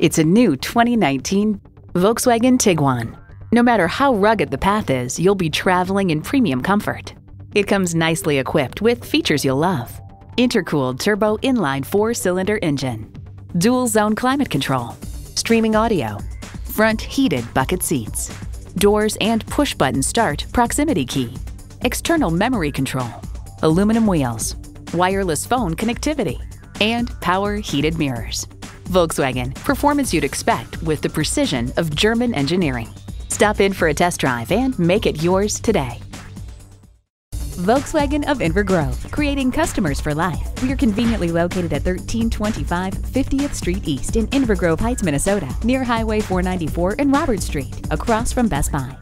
It's a new 2019 Volkswagen Tiguan. No matter how rugged the path is, you'll be traveling in premium comfort. It comes nicely equipped with features you'll love. Intercooled turbo inline 4-cylinder engine, dual zone climate control, streaming audio, front heated bucket seats, doors and push button start proximity key, external memory control, aluminum wheels, wireless phone connectivity, and power heated mirrors. Volkswagen, performance you'd expect with the precision of German engineering. Stop in for a test drive and make it yours today. Volkswagen of Inver Grove, creating customers for life. We are conveniently located at 1325 50th Street East in Inver Grove Heights, Minnesota, near Highway 494 and Robert Street, across from Best Buy.